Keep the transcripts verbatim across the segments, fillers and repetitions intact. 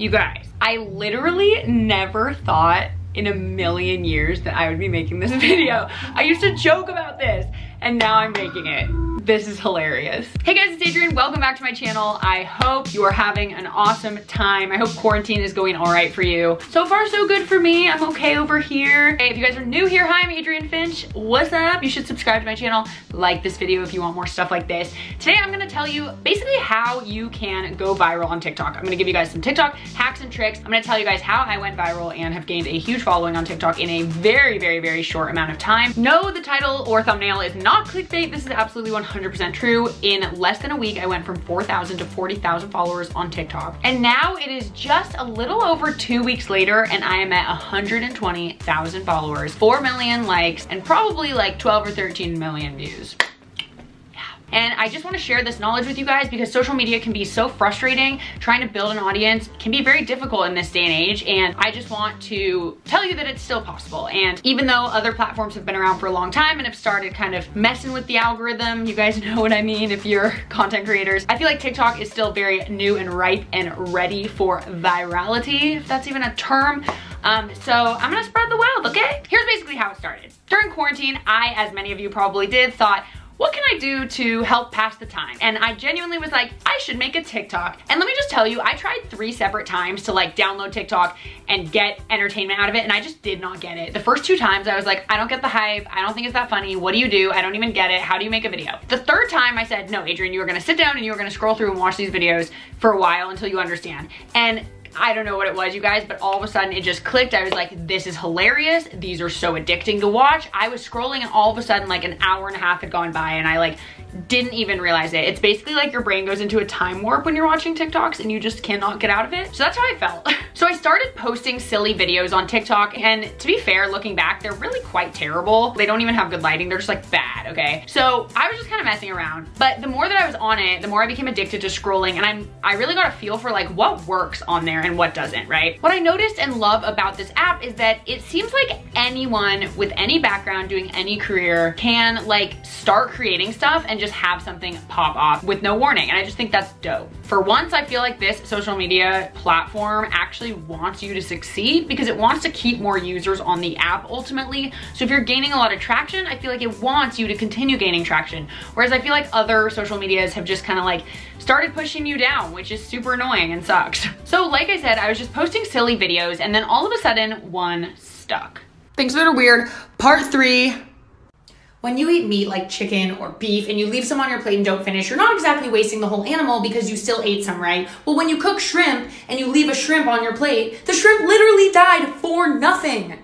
You guys, I literally never thought in a million years that I would be making this video. I used to joke about this and now I'm making it. This is hilarious. Hey guys, it's Adrienne, welcome back to my channel. I hope you are having an awesome time. I hope quarantine is going all right for you. So far so good for me, I'm okay over here. Hey, if you guys are new here, hi, I'm Adrienne Finch, what's up? You should subscribe to my channel, like this video if you want more stuff like this. Today I'm gonna tell you basically how you can go viral on TikTok. I'm gonna give you guys some TikTok hacks and tricks. I'm gonna tell you guys how I went viral and have gained a huge following on TikTok in a very, very, very short amount of time. No, the title or thumbnail is not clickbait. This is absolutely one hundred percent true. In less than a week, I went from four thousand to forty thousand followers on TikTok. And now it is just a little over two weeks later and I am at one hundred twenty thousand followers, four million likes, and probably like twelve or thirteen million views. And I just wanna share this knowledge with you guys because social media can be so frustrating. Trying to build an audience can be very difficult in this day and age. And I just want to tell you that it's still possible. And even though other platforms have been around for a long time and have started kind of messing with the algorithm, you guys know what I mean if you're content creators. I feel like TikTok is still very new and ripe and ready for virality, if that's even a term. Um, so I'm gonna spread the wealth, okay? Here's basically how it started. During quarantine, I, as many of you probably did, thought, what can I do to help pass the time? And I genuinely was like, I should make a TikTok. And let me just tell you, I tried three separate times to like download TikTok and get entertainment out of it, and I just did not get it. The first two times I was like, I don't get the hype, I don't think it's that funny, what do you do? I don't even get it, how do you make a video? The third time I said, no, Adrienne, you are gonna sit down and you are gonna scroll through and watch these videos for a while until you understand. And I don't know what it was, you guys, but all of a sudden it just clicked. I was like, this is hilarious. These are so addicting to watch. I was scrolling and all of a sudden like an hour and a half had gone by and I like didn't even realize it. It's basically like your brain goes into a time warp when you're watching TikToks and you just cannot get out of it. So that's how I felt. So I started posting silly videos on TikTok, and to be fair, looking back, they're really quite terrible. They don't even have good lighting. They're just like bad, okay? So I was just kind of messing around, but the more that I was on it, the more I became addicted to scrolling, and I'm, I really got a feel for like what works on there and what doesn't, right? What I noticed and love about this app is that it seems like anyone with any background doing any career can like start creating stuff and just have something pop off with no warning. And I just think that's dope. For once, I feel like this social media platform actually wants you to succeed because it wants to keep more users on the app ultimately. So if you're gaining a lot of traction, I feel like it wants you to continue gaining traction. Whereas I feel like other social medias have just kind of like started pushing you down, which is super annoying and sucks. So like I said, I was just posting silly videos and then all of a sudden one stuck. Things that are weird, part three. When you eat meat like chicken or beef and you leave some on your plate and don't finish, you're not exactly wasting the whole animal because you still ate some, right? Well, when you cook shrimp and you leave a shrimp on your plate, the shrimp literally died for nothing.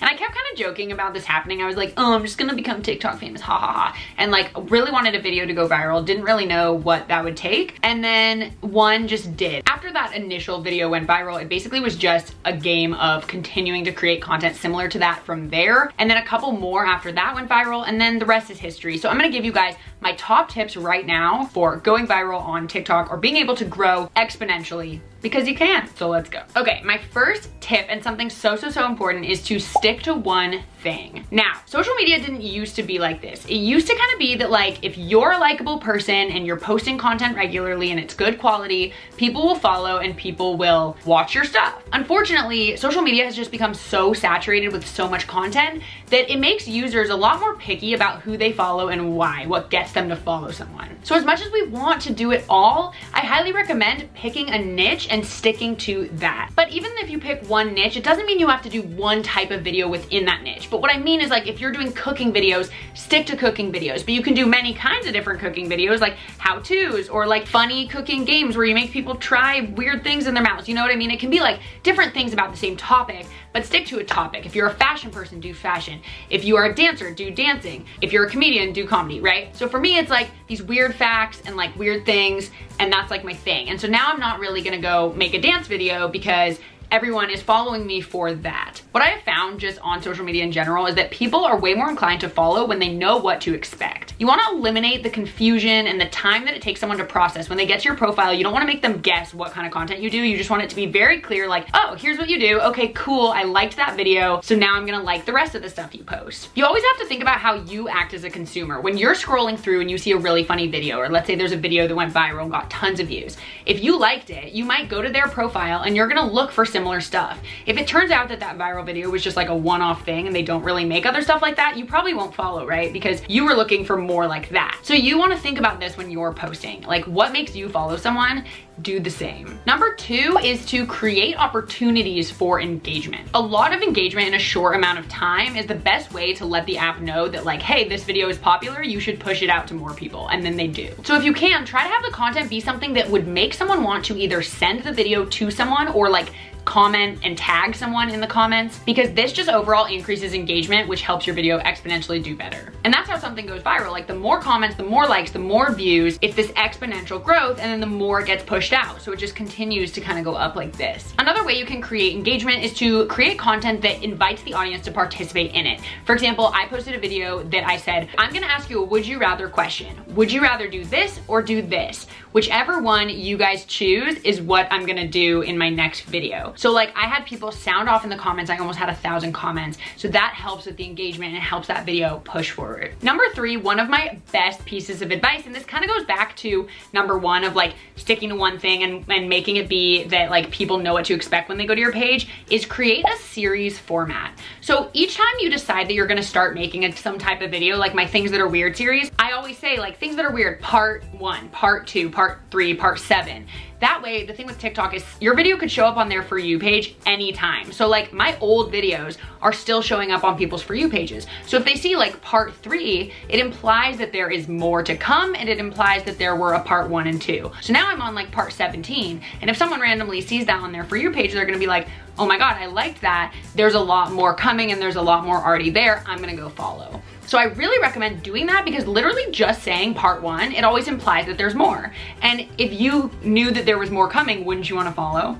And I kept kind of joking about this happening. I was like, oh, I'm just gonna become TikTok famous, ha ha ha. And like really wanted a video to go viral, didn't really know what that would take. And then one just did. After that initial video went viral, it basically was just a game of continuing to create content similar to that from there. And then a couple more after that went viral, and then the rest is history. So I'm gonna give you guys my top tips right now for going viral on TikTok or being able to grow exponentially, because you can, so let's go. Okay, my first tip, and something so, so, so important, is to stick to one thing. Now, social media didn't used to be like this. It used to kind of be that like, if you're a likable person and you're posting content regularly and it's good quality, people will follow and people will watch your stuff. Unfortunately, social media has just become so saturated with so much content that it makes users a lot more picky about who they follow and why, what gets them to follow someone. So as much as we want to do it all, I highly recommend picking a niche and sticking to that. But even if you pick one niche, it doesn't mean you have to do one type of video within that niche. But what I mean is like, if you're doing cooking videos, stick to cooking videos, but you can do many kinds of different cooking videos, like how-tos or like funny cooking games where you make people try weird things in their mouths. You know what I mean? It can be like different things about the same topic, but stick to a topic. If you're a fashion person, do fashion. If you are a dancer, do dancing. If you're a comedian, do comedy, right? So for me, it's like these weird facts and like weird things, and that's like my thing. And so now I'm not really gonna go make a dance video because everyone is following me for that. What I have found just on social media in general is that people are way more inclined to follow when they know what to expect. You want to eliminate the confusion and the time that it takes someone to process. When they get to your profile, you don't want to make them guess what kind of content you do. You just want it to be very clear, like, oh, here's what you do. Okay, cool. I liked that video. So now I'm going to like the rest of the stuff you post. You always have to think about how you act as a consumer. When you're scrolling through and you see a really funny video, or let's say there's a video that went viral and got tons of views. If you liked it, you might go to their profile and you're going to look for similar stuff. If it turns out that that viral video was just like a one-off thing and they don't really make other stuff like that, you probably won't follow, right? Because you were looking for more like that. So you want to think about this when you're posting. Like, what makes you follow someone? Do the same. Number two is to create opportunities for engagement. A lot of engagement in a short amount of time is the best way to let the app know that, like, hey, this video is popular, you should push it out to more people, and then they do. So if you can, try to have the content be something that would make someone want to either send the video to someone or like comment and tag someone in the comments, because this just overall increases engagement, which helps your video exponentially do better. And that's how something goes viral. Like, the more comments, the more likes, the more views, it's this exponential growth, and then the more it gets pushed out. So it just continues to kind of go up like this. Another way you can create engagement is to create content that invites the audience to participate in it. For example, I posted a video that I said, I'm gonna ask you a would you rather question. Would you rather do this or do this? Whichever one you guys choose is what I'm gonna do in my next video. So like, I had people sound off in the comments. I almost had a thousand comments. So that helps with the engagement and helps that video push forward. Number three, one of my best pieces of advice, and this kind of goes back to number one of like sticking to one thing and, and making it be that like people know what to expect when they go to your page, is create a series format. So each time you decide that you're gonna start making a, some type of video, like my things that are weird series, I always say like things that are weird, part one, part two, part three, part seven. That way, the thing with TikTok is your video could show up on their For You page anytime. So like my old videos are still showing up on people's For You pages. So if they see like part three, it implies that there is more to come, and it implies that there were a part one and two. So now I'm on like part seventeen. And if someone randomly sees that on their For You page, they're gonna be like, oh my God, I liked that. There's a lot more coming and there's a lot more already there. I'm gonna go follow. So I really recommend doing that, because literally just saying part one, it always implies that there's more. And if you knew that there was more coming, wouldn't you want to follow?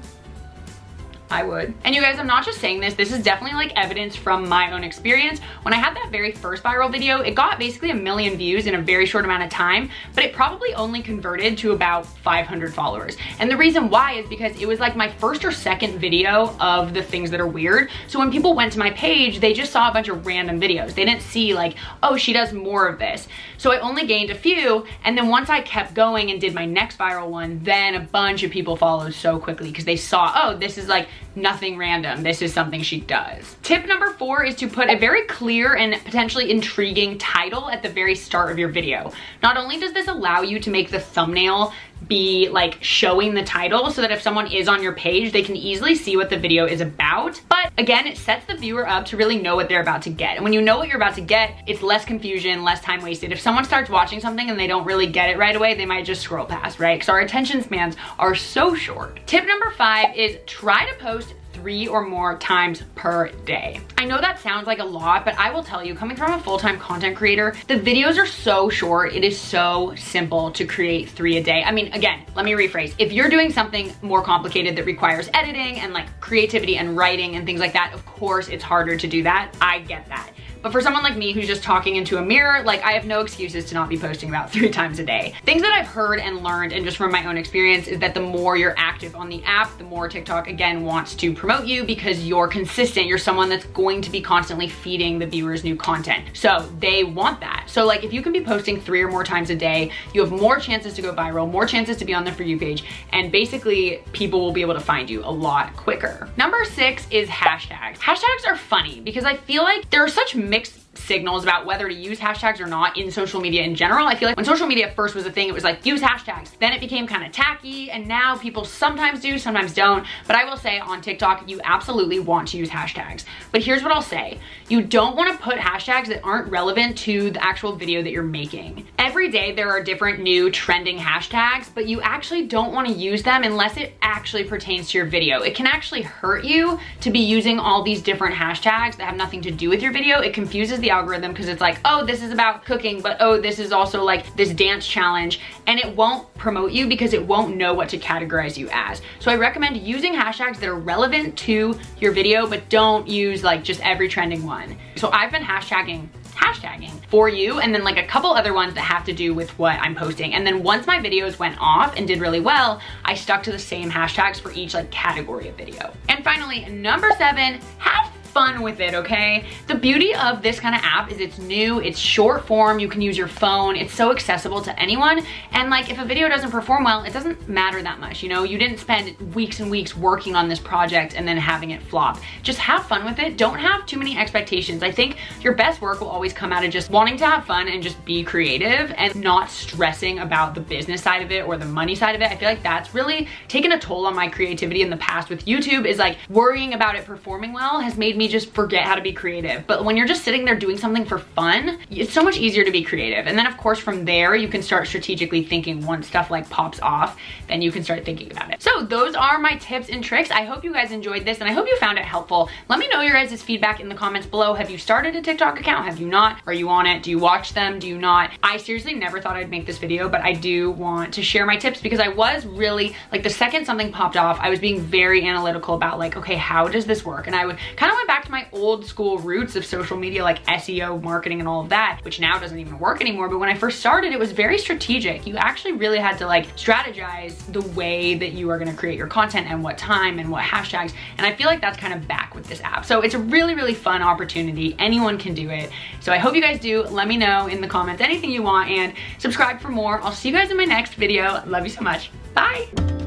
I would. And you guys, I'm not just saying this, this is definitely like evidence from my own experience. When I had that very first viral video, it got basically a million views in a very short amount of time, but it probably only converted to about five hundred followers. And the reason why is because it was like my first or second video of the things that are weird. So when people went to my page, they just saw a bunch of random videos. They didn't see like, oh, she does more of this. So I only gained a few. And then once I kept going and did my next viral one, then a bunch of people followed so quickly because they saw, oh, this is like nothing random. This is something she does. Tip number four is to put a very clear and potentially intriguing title at the very start of your video. Not only does this allow you to make the thumbnail be like showing the title so that if someone is on your page, they can easily see what the video is about. But again, it sets the viewer up to really know what they're about to get. And when you know what you're about to get, it's less confusion, less time wasted. If someone starts watching something and they don't really get it right away, they might just scroll past, right? Because our attention spans are so short. Tip number five is try to post three or more times per day. I know that sounds like a lot, but I will tell you, coming from a full-time content creator, the videos are so short. It is so simple to create three a day. I mean, again, let me rephrase. If you're doing something more complicated that requires editing and like creativity and writing and things like that, of course it's harder to do that. I get that. But for someone like me who's just talking into a mirror, like, I have no excuses to not be posting about three times a day. Things that I've heard and learned and just from my own experience is that the more you're active on the app, the more TikTok again wants to promote you, because you're consistent. You're someone that's going to be constantly feeding the viewers new content. So they want that. So like, if you can be posting three or more times a day, you have more chances to go viral, more chances to be on the For You page, and basically people will be able to find you a lot quicker. Number six is hashtags. Hashtags are funny because I feel like there are such mixed signals about whether to use hashtags or not in social media in general. I feel like when social media first was a thing, it was like, use hashtags. Then it became kind of tacky, and now people sometimes do, sometimes don't. But I will say, on TikTok, you absolutely want to use hashtags. But here's what I'll say. You don't want to put hashtags that aren't relevant to the actual video that you're making. Every day there are different new trending hashtags, but you actually don't want to use them unless it actually pertains to your video. It can actually hurt you to be using all these different hashtags that have nothing to do with your video. It confuses the the algorithm because it's like, oh, this is about cooking, but oh, this is also like this dance challenge, and it won't promote you because it won't know what to categorize you as. So I recommend using hashtags that are relevant to your video, but don't use like just every trending one. So I've been hashtagging hashtagging For You, and then like a couple other ones that have to do with what I'm posting. And then once my videos went off and did really well, I stuck to the same hashtags for each like category of video. And finally, number seven, have fun with it, okay? The beauty of this kind of app is it's new, it's short form, you can use your phone, it's so accessible to anyone, and like if a video doesn't perform well, it doesn't matter that much, you know? You didn't spend weeks and weeks working on this project and then having it flop. Just have fun with it, don't have too many expectations. I think your best work will always come out of just wanting to have fun and just be creative and not stressing about the business side of it or the money side of it. I feel like that's really taken a toll on my creativity in the past with YouTube, is like worrying about it performing well has made me just forget how to be creative. But when you're just sitting there doing something for fun, it's so much easier to be creative. And then of course from there you can start strategically thinking. Once stuff like pops off, then you can start thinking about it. So those are my tips and tricks. I hope you guys enjoyed this and I hope you found it helpful. Let me know your guys' feedback in the comments below. Have you started a TikTok account? Have you not? Are you on it? Do you watch them? Do you not? I seriously never thought I'd make this video, but I do want to share my tips because I was really like, the second something popped off, I was being very analytical about like, okay, how does this work? And I would kind of went back to my old school roots of social media, like S E O, marketing, and all of that, which now doesn't even work anymore. But when I first started, it was very strategic. You actually really had to like strategize the way that you are gonna create your content and what time and what hashtags. And I feel like that's kind of back with this app. So it's a really, really fun opportunity. Anyone can do it. So I hope you guys do. Let me know in the comments anything you want and subscribe for more. I'll see you guys in my next video. Love you so much. Bye.